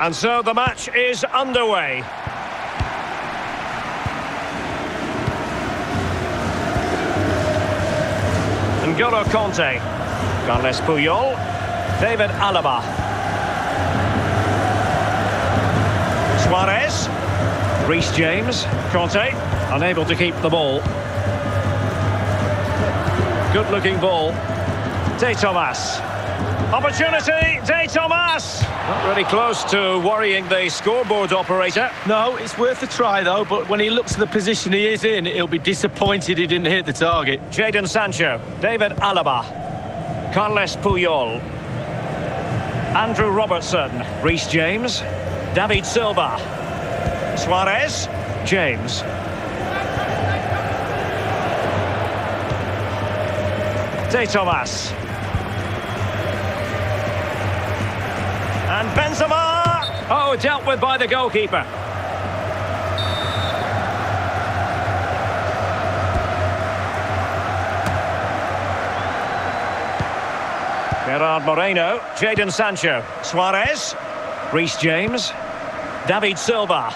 And so the match is underway. N'Golo Kanté, Carles Puyol, David Alaba, Suarez, Reece James, Kanté, unable to keep the ball. Good looking ball. De Tomás. Opportunity, De Tomás! Not really close to worrying the scoreboard operator. No, it's worth a try though, but when he looks at the position he is in, he'll be disappointed he didn't hit the target. Jadon Sancho, David Alaba, Carles Puyol, Andrew Robertson, Reece James, David Silva, Suarez, James. De Tomás. And Benzema! Oh, dealt with by the goalkeeper. Gerard Moreno, Jadon Sancho, Suarez, Reece James, David Silva.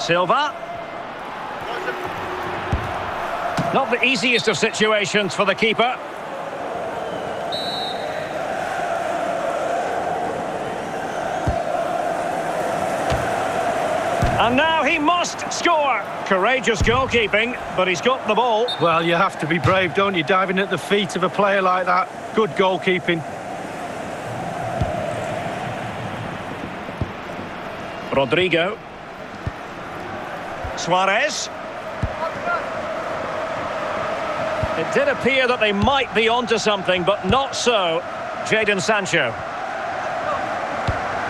Silva. Not the easiest of situations for the keeper. And now he must score. Courageous goalkeeping, but he's got the ball. Well, you have to be brave, don't you? Diving at the feet of a player like that. Good goalkeeping. Rodrigo. Suarez. It did appear that they might be onto something, but not so. Jadon Sancho.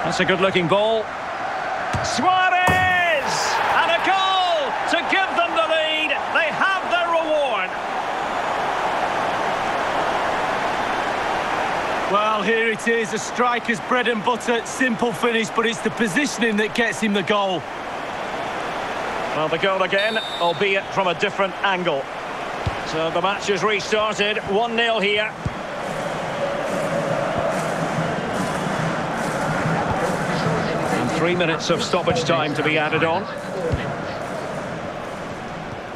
That's a good-looking ball. Suarez! And a goal to give them the lead. They have their reward. Well, here it is, a striker's bread and butter. Simple finish, but it's the positioning that gets him the goal. Well, the goal again, albeit from a different angle. So the match is restarted, 1-0 here. And 3 minutes of stoppage time to be added on.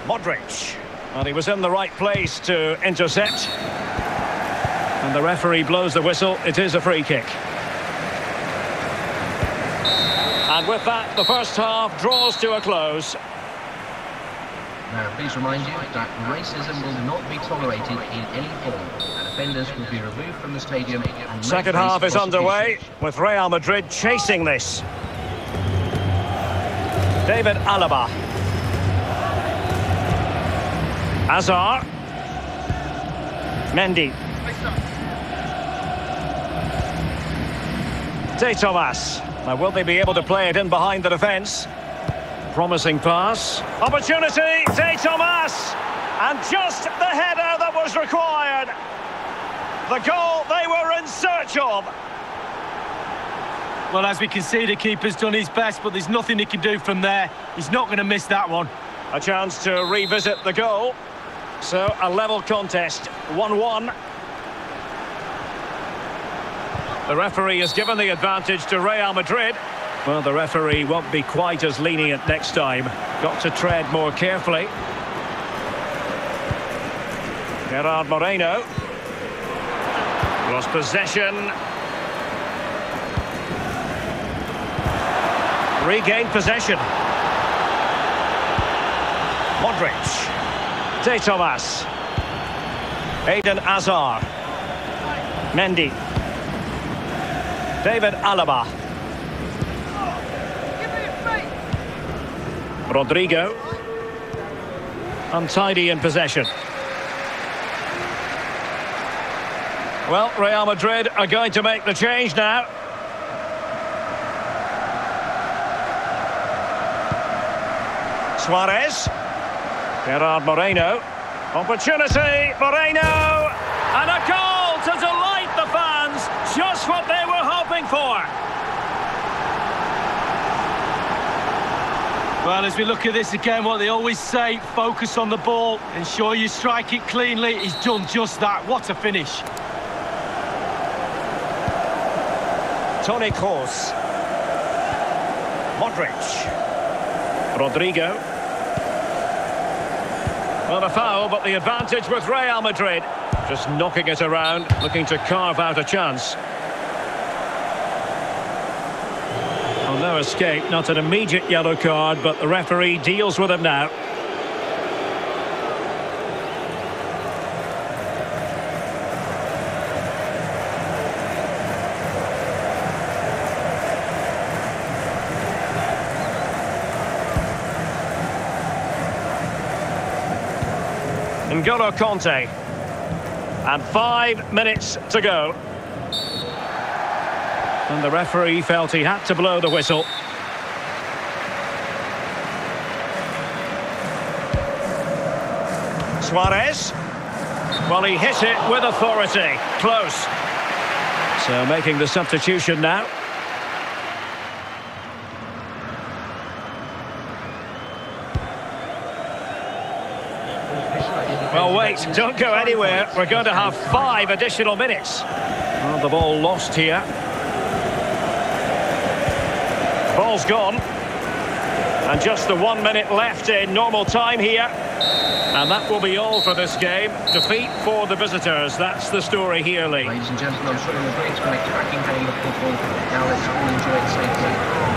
Modric. And he was in the right place to intercept. And the referee blows the whistle. It is a free kick. And with that, the first half draws to a close. Now, please remind you that racism will not be tolerated in any form, and offenders will be removed from the stadium. And second half is underway, with Real Madrid chasing this. David Alaba. Hazard. Mendy. De Tomás. Now, will they be able to play it in behind the defence? Promising pass. Opportunity, De Tomás. And just the header that was required. The goal they were in search of. Well, as we can see, the keeper's done his best, but there's nothing he can do from there. He's not going to miss that one. A chance to revisit the goal. So, a level contest. 1-1. The referee has given the advantage to Real Madrid. Well, the referee won't be quite as lenient next time. Got to tread more carefully. Gerard Moreno. Lost possession. Regained possession. Modric. De Tomás. Eden Hazard. Mendy. David Alaba. Rodrigo, untidy in possession. Well, Real Madrid are going to make the change now. Suarez, Gerard Moreno, opportunity, Moreno, and a goal to delight the fans, just what they were hoping for. Well, as we look at this again, what they always say, focus on the ball, ensure you strike it cleanly. He's done just that. What a finish. Toni Kroos. Modric. Rodrigo. Well, a foul, but the advantage with Real Madrid. Just knocking it around, looking to carve out a chance. No escape, not an immediate yellow card, but the referee deals with him now. N'Golo Kanté. And 5 minutes to go. And the referee felt he had to blow the whistle. Suarez. Well, he hit it with authority. Close. So making the substitution now. Well, wait, don't go anywhere. We're going to have 5 additional minutes. Well, the ball lost here. Ball's gone, and just the 1 minute left in normal time here, and that will be all for this game. Defeat for the visitors, that's the story here, Lee. Ladies and gentlemen, I'm sure it's been a cracking game of football. Now let's all enjoy it safely.